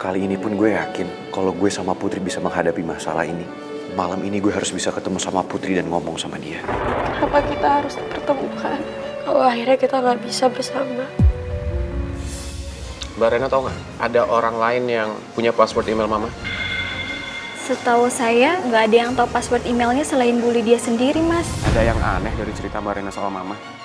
Kali ini pun gue yakin kalau gue sama Putri bisa menghadapi masalah ini. Malam ini gue harus bisa ketemu sama Putri dan ngomong sama dia. Kenapa kita harus dipertemukan kalau akhirnya kita nggak bisa bersama? Mbak Rena tau nggak, ada orang lain yang punya password email Mama? Setahu saya nggak ada yang tahu password emailnya selain Bu Lydia sendiri, Mas. Ada yang aneh dari cerita Mbak Rena soal Mama.